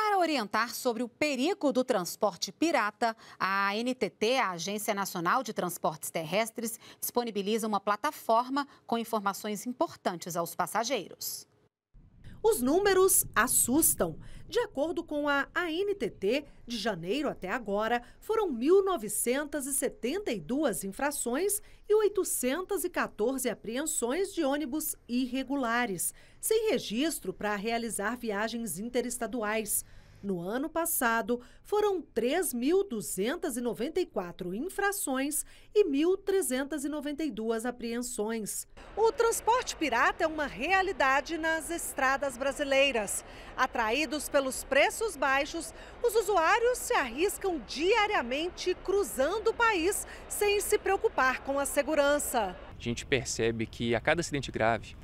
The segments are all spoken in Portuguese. Para orientar sobre o perigo do transporte pirata, a ANTT, a Agência Nacional de Transportes Terrestres, disponibiliza uma plataforma com informações importantes aos passageiros. Os números assustam. De acordo com a ANTT, de janeiro até agora, foram 1.972 infrações e 814 apreensões de ônibus irregulares, sem registro para realizar viagens interestaduais. No ano passado, foram 3.294 infrações e 1.392 apreensões. O transporte pirata é uma realidade nas estradas brasileiras. Atraídos pelos preços baixos, os usuários se arriscam diariamente cruzando o país sem se preocupar com a segurança. A gente percebe que a cada acidente grave,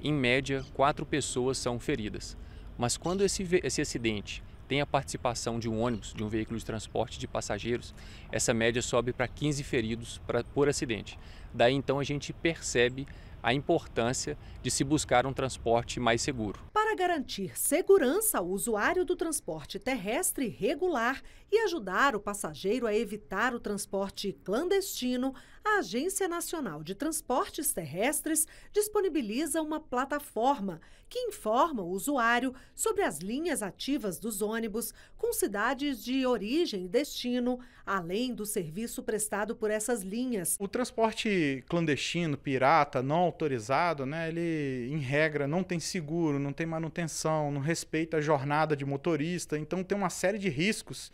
em média, 4 pessoas são feridas. Mas quando esse acidente tem a participação de um ônibus, de um veículo de transporte de passageiros, essa média sobe para 15 feridos por acidente. Daí então a gente percebe a importância de se buscar um transporte mais seguro. Para garantir segurança ao usuário do transporte terrestre regular e ajudar o passageiro a evitar o transporte clandestino, a Agência Nacional de Transportes Terrestres disponibiliza uma plataforma que informa o usuário sobre as linhas ativas dos ônibus com cidades de origem e destino, além do serviço prestado por essas linhas. O transporte clandestino, pirata, não autorizado, ele, em regra, não tem seguro, não tem manutenção, não respeita a jornada de motorista, então tem uma série de riscos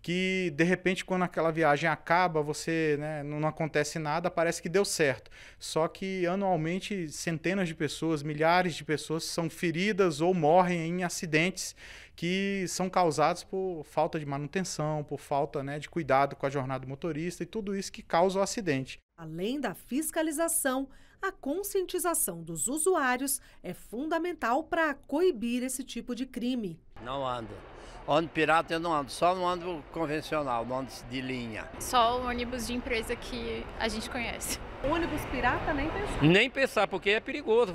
que, de repente, quando aquela viagem acaba, você não acontece nada, parece que deu certo. Só que, anualmente, centenas de pessoas, milhares de pessoas são feridas ou morrem em acidentes que são causados por falta de manutenção, por falta de cuidado com a jornada do motorista e tudo isso que causa o acidente. Além da fiscalização, a conscientização dos usuários é fundamental para coibir esse tipo de crime. Não ando. Ônibus pirata eu não ando, só no ônibus convencional, no ônibus de linha. Só o ônibus de empresa que a gente conhece. Ônibus pirata nem pensar. Nem pensar, porque é perigoso.